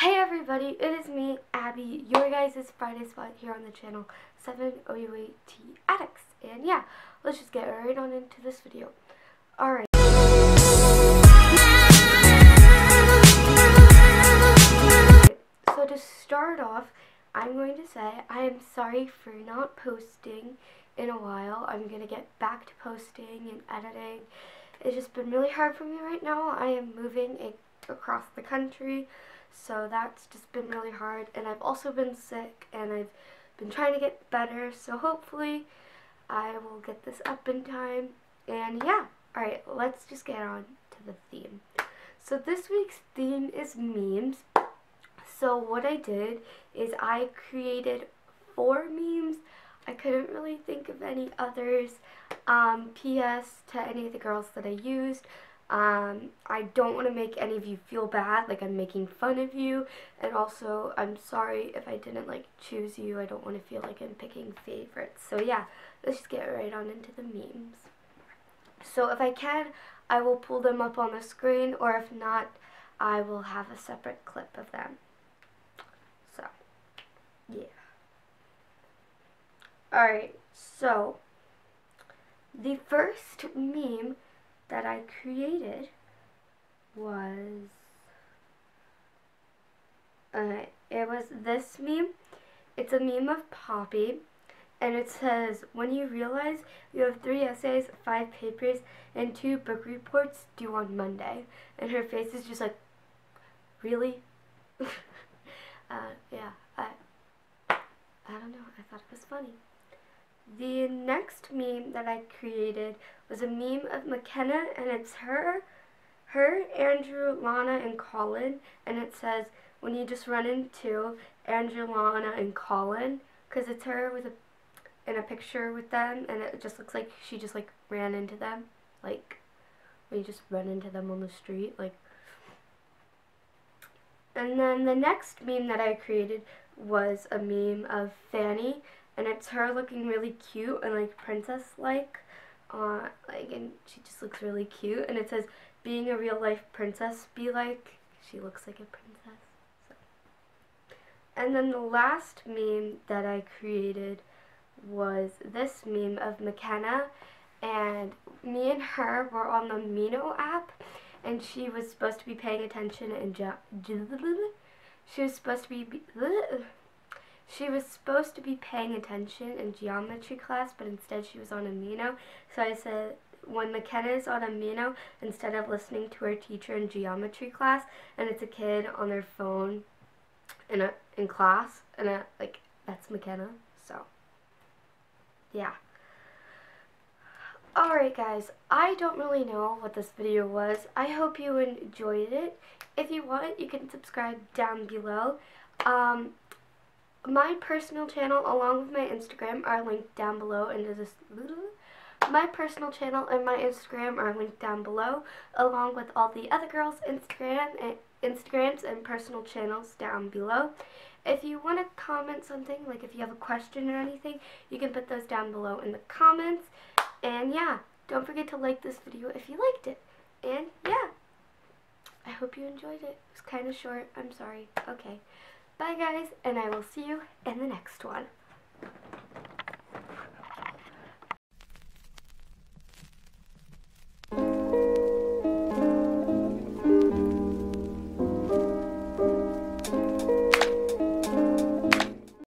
Hey everybody, it is me, Abby, your guys' Friday spot here on the channel, 7OUAT Addicts, and yeah, let's just get right on into this video. Alright. So to start off, I'm going to say I am sorry for not posting in a while. I'm going to get back to posting and editing. It's just been really hard for me right now. I am moving across the country. So that's just been really hard, and I've also been sick, and I've been trying to get better, so hopefully I will get this up in time, and yeah. Alright, let's just get on to the theme. So this week's theme is memes. So what I did is I created 4 memes. I couldn't really think of any others. P.S. to any of the girls that I used. I don't want to make any of you feel bad, like I'm making fun of you, and also I'm sorry if I didn't like choose you. I don't want to feel like I'm picking favorites. So yeah, let's just get right on into the memes. So if I can, I will pull them up on the screen, or if not, I will have a separate clip of them. So, yeah. Alright, so the first meme that I created was, it was this meme. It's a meme of Poppy, and it says, when you realize you have 3 essays, 5 papers, and 2 book reports due on Monday. And her face is just like, really? Yeah, I don't know, I thought it was funny. The next meme that I created was a meme of McKenna, and it's her, Andrew, Lana, and Colin, and it says, when you just run into Andrew, Lana, and Colin, because it's her with in a picture with them, and it just looks like she just like ran into them, like when you just run into them on the street, like. And then the next meme that I created was a meme of Fanny, and it's her looking really cute and like princess-like, and she just looks really cute. And it says, "Being a real-life princess, be like." She looks like a princess. So. And then the last meme that I created was this meme of McKenna, and me and her were on the Amino app, and she was supposed to be paying attention and She was supposed to be paying attention in geometry class, but instead she was on Amino. So I said, when McKenna is on Amino, instead of listening to her teacher in geometry class, and it's a kid on their phone in class, and like, that's McKenna. So, yeah. Alright guys, I don't really know what this video was. I hope you enjoyed it. If you want, you can subscribe down below. My personal channel, along with my Instagram, are linked down below. My personal channel and my Instagram are linked down below, along with all the other girls' Instagrams and personal channels down below. If you want to comment something, like if you have a question or anything, you can put those down below in the comments. And yeah, don't forget to like this video if you liked it. And yeah, I hope you enjoyed it. It was kind of short. I'm sorry. Okay. Bye guys, and I will see you in the next one.